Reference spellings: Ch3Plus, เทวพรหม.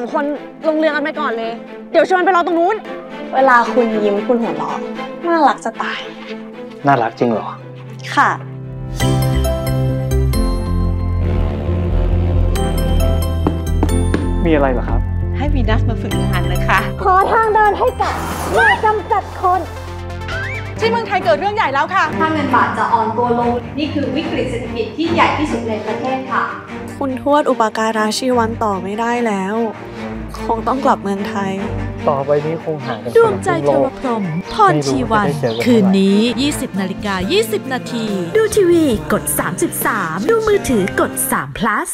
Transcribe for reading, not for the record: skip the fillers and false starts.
องคนลงเรือกันไปก่อนเลยเดี๋ยวชวนไปรอตรงนู้นเวลาคุณยิ้มคุณหัวเราะน่ารักจะตายน่ารักจริงเหรอค่ะมีอะไรเหรอครับให้วีนัสมาฝึกงานนะคะขอทางเดินให้กับนักจำกัดคนที่เมืองไทยเกิดเรื่องใหญ่แล้วค่ะค่าเงินบาทจะอ่อนตัวลงนี่คือวิกฤตเศรษฐกิจที่ใหญ่ที่สุดในประเทศค่ะคุณทวดอุปการะชีวันต่อไม่ได้แล้วคงต้องกลับเมืองไทยต่อไปนี้คงหากันดวงใจเทวพรหมธรชีวันคืนนี้ 20:20 น.ดูทีวีกด 33ดูมือถือกด3 plus